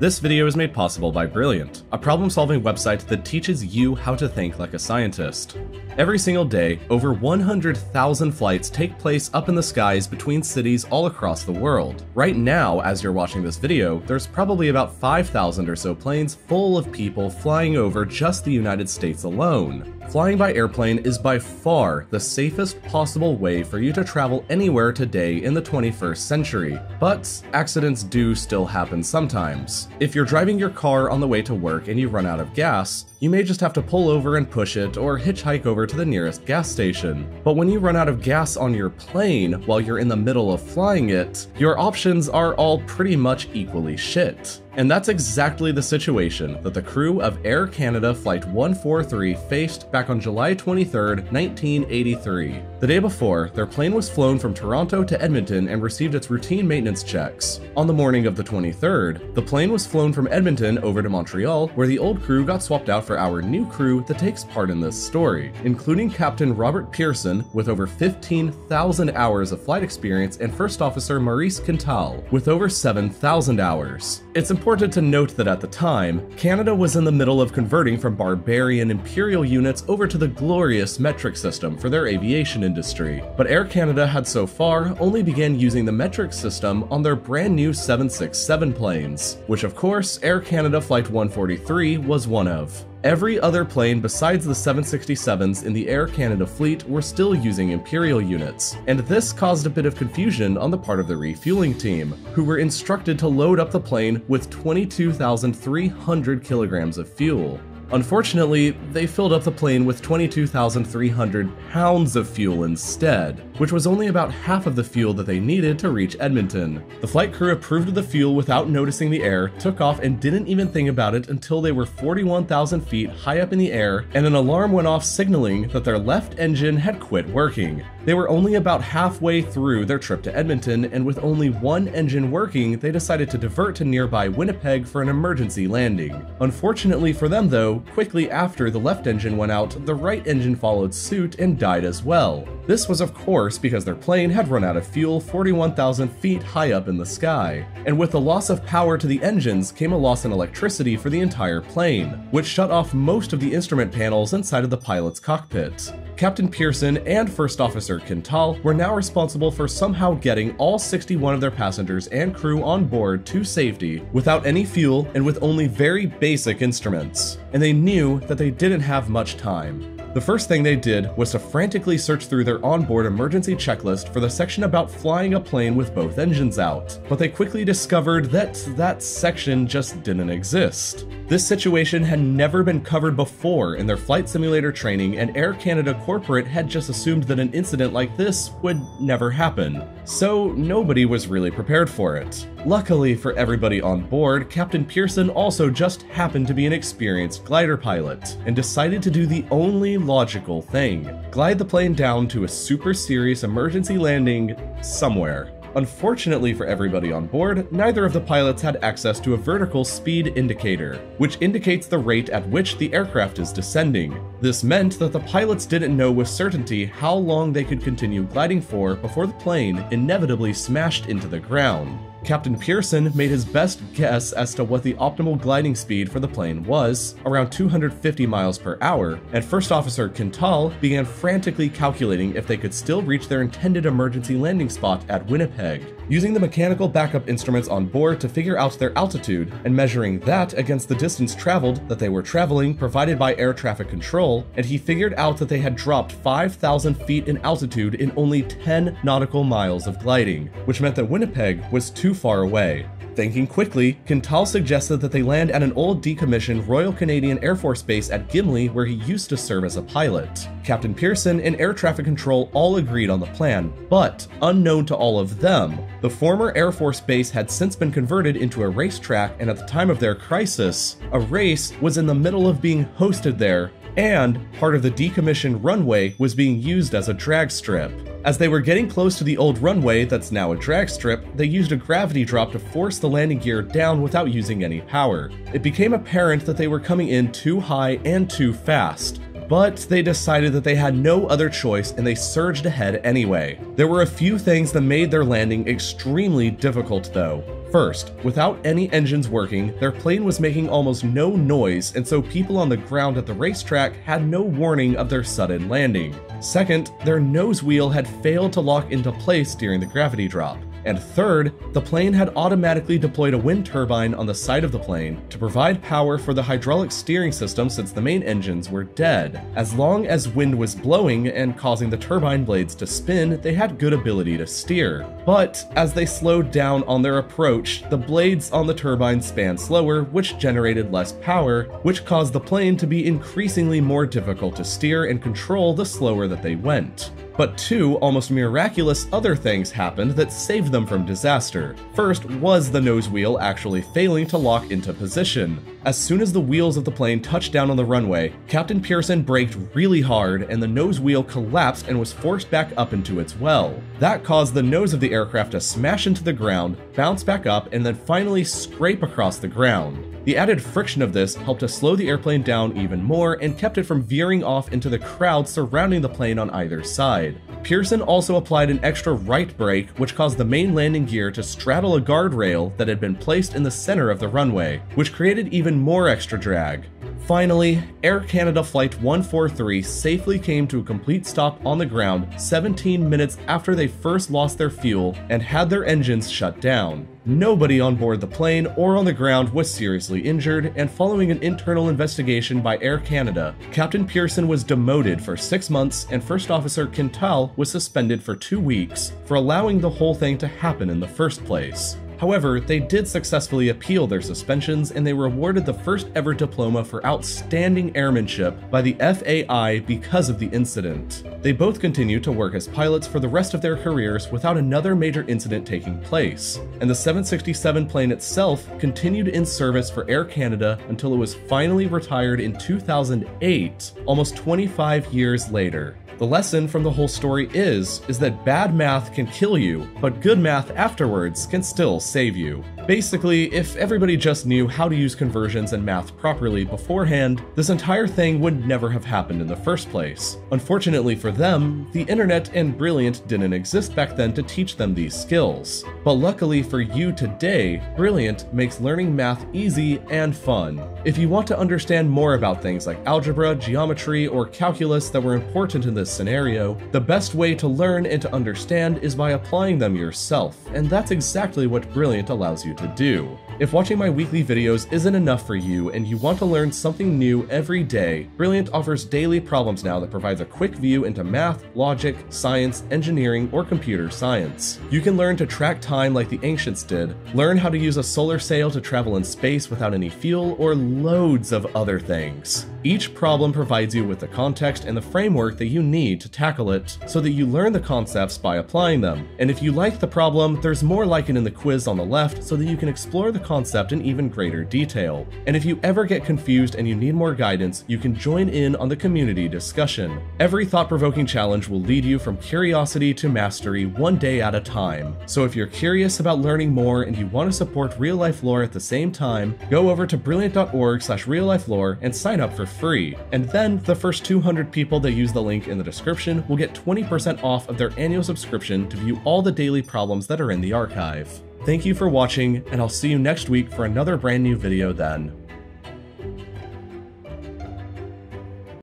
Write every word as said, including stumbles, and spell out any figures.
This video is made possible by Brilliant, a problem-solving website that teaches you how to think like a scientist. Every single day, over one hundred thousand flights take place up in the skies between cities all across the world. Right now, as you're watching this video, there's probably about five thousand or so planes full of people flying over just the United States alone. Flying by airplane is by far the safest possible way for you to travel anywhere today in the twenty-first century, but accidents do still happen sometimes. If you're driving your car on the way to work and you run out of gas, you may just have to pull over and push it or hitchhike over to the nearest gas station. But when you run out of gas on your plane while you're in the middle of flying it, your options are all pretty much equally shit. And that's exactly the situation that the crew of Air Canada Flight one forty-three faced back on July twenty-third, nineteen eighty-three. The day before, their plane was flown from Toronto to Edmonton and received its routine maintenance checks. On the morning of the twenty-third, the plane was flown from Edmonton over to Montreal, where the old crew got swapped out for our new crew that takes part in this story, including Captain Robert Pearson with over fifteen thousand hours of flight experience and First Officer Maurice Quintal with over seven thousand hours. It's important Important to note that at the time, Canada was in the middle of converting from barbarian imperial units over to the glorious metric system for their aviation industry, but Air Canada had so far only began using the metric system on their brand new seven sixty-seven planes, which of course Air Canada Flight one forty-three was one of. Every other plane besides the seven sixty-sevens in the Air Canada fleet were still using imperial units, and this caused a bit of confusion on the part of the refueling team, who were instructed to load up the plane with twenty-two thousand three hundred kilograms of fuel. Unfortunately, they filled up the plane with twenty-two thousand three hundred pounds of fuel instead, which was only about half of the fuel that they needed to reach Edmonton. The flight crew approved of the fuel without noticing the air, took off, and didn't even think about it until they were forty-one thousand feet high up in the air, and an alarm went off signaling that their left engine had quit working. They were only about halfway through their trip to Edmonton, and with only one engine working, they decided to divert to nearby Winnipeg for an emergency landing. Unfortunately for them though, quickly after the left engine went out, the right engine followed suit and died as well. This was of course because their plane had run out of fuel forty-one thousand feet high up in the sky, and with the loss of power to the engines came a loss in electricity for the entire plane, which shut off most of the instrument panels inside of the pilot's cockpit. Captain Pearson and First Officer Quintal were now responsible for somehow getting all sixty-one of their passengers and crew on board to safety without any fuel and with only very basic instruments. And they knew that they didn't have much time. The first thing they did was to frantically search through their onboard emergency checklist for the section about flying a plane with both engines out, but they quickly discovered that that section just didn't exist. This situation had never been covered before in their flight simulator training, and Air Canada corporate had just assumed that an incident like this would never happen, so nobody was really prepared for it. Luckily for everybody on board, Captain Pearson also just happened to be an experienced glider pilot, and decided to do the only logical thing. Glide the plane down to a super serious emergency landing somewhere. Unfortunately for everybody on board, neither of the pilots had access to a vertical speed indicator, which indicates the rate at which the aircraft is descending. This meant that the pilots didn't know with certainty how long they could continue gliding for before the plane inevitably smashed into the ground. Captain Pearson made his best guess as to what the optimal gliding speed for the plane was, around two hundred fifty miles per hour, and First Officer Quintal began frantically calculating if they could still reach their intended emergency landing spot at Winnipeg, using the mechanical backup instruments on board to figure out their altitude, and measuring that against the distance traveled that they were traveling provided by air traffic control, and he figured out that they had dropped five thousand feet in altitude in only ten nautical miles of gliding, which meant that Winnipeg was too far away. Thinking quickly, Quintal suggested that they land at an old decommissioned Royal Canadian Air Force Base at Gimli, where he used to serve as a pilot. Captain Pearson and air traffic control all agreed on the plan, but unknown to all of them, the former Air Force Base had since been converted into a racetrack, and at the time of their crisis, a race was in the middle of being hosted there, and part of the decommissioned runway was being used as a drag strip. As they were getting close to the old runway that's now a drag strip, they used a gravity drop to force the landing gear down without using any power. It became apparent that they were coming in too high and too fast, but they decided that they had no other choice and they surged ahead anyway. There were a few things that made their landing extremely difficult though. First, without any engines working, their plane was making almost no noise, and so people on the ground at the racetrack had no warning of their sudden landing. Second, their nose wheel had failed to lock into place during the gravity drop. And third, the plane had automatically deployed a wind turbine on the side of the plane to provide power for the hydraulic steering system since the main engines were dead. As long as wind was blowing and causing the turbine blades to spin, they had good ability to steer. But as they slowed down on their approach, the blades on the turbine span slower, which generated less power, which caused the plane to be increasingly more difficult to steer and control the slower that they went. But two almost miraculous other things happened that saved them from disaster. First was the nose wheel actually failing to lock into position. As soon as the wheels of the plane touched down on the runway, Captain Pearson braked really hard and the nose wheel collapsed and was forced back up into its well. That caused the nose of the aircraft to smash into the ground, bounce back up, and then finally scrape across the ground. The added friction of this helped to slow the airplane down even more and kept it from veering off into the crowd surrounding the plane on either side. Pearson also applied an extra right brake, which caused the main landing gear to straddle a guardrail that had been placed in the center of the runway, which created even more extra drag. Finally, Air Canada Flight one forty-three safely came to a complete stop on the ground seventeen minutes after they first lost their fuel and had their engines shut down. Nobody on board the plane or on the ground was seriously injured, and following an internal investigation by Air Canada, Captain Pearson was demoted for six months and First Officer Quintal was suspended for two weeks for allowing the whole thing to happen in the first place. However, they did successfully appeal their suspensions, and they were awarded the first ever diploma for outstanding airmanship by the F A I because of the incident. They both continued to work as pilots for the rest of their careers without another major incident taking place, and the seven sixty-seven plane itself continued in service for Air Canada until it was finally retired in two thousand eight, almost twenty-five years later. The lesson from the whole story is, is that bad math can kill you, but good math afterwards can still save you. Basically, if everybody just knew how to use conversions and math properly beforehand, this entire thing would never have happened in the first place. Unfortunately for them, the internet and Brilliant didn't exist back then to teach them these skills. But luckily for you today, Brilliant makes learning math easy and fun. If you want to understand more about things like algebra, geometry, or calculus that were important in this scenario, the best way to learn and to understand is by applying them yourself, and that's exactly what Brilliant allows you to do. If watching my weekly videos isn't enough for you and you want to learn something new every day, Brilliant offers daily problems now that provides a quick view into math, logic, science, engineering, or computer science. You can learn to track time like the ancients did, learn how to use a solar sail to travel in space without any fuel, or loads of other things. Each problem provides you with the context and the framework that you need need to tackle it so that you learn the concepts by applying them. And if you like the problem, there's more like it in the quiz on the left so that you can explore the concept in even greater detail. And if you ever get confused and you need more guidance, you can join in on the community discussion. Every thought-provoking challenge will lead you from curiosity to mastery one day at a time. So if you're curious about learning more and you want to support Real Life Lore at the same time, go over to brilliant dot org slash real life lore and sign up for free. And then the first two hundred people that use the link in the description will get twenty percent off of their annual subscription to view all the daily problems that are in the archive. Thank you for watching, and I'll see you next week for another brand new video then.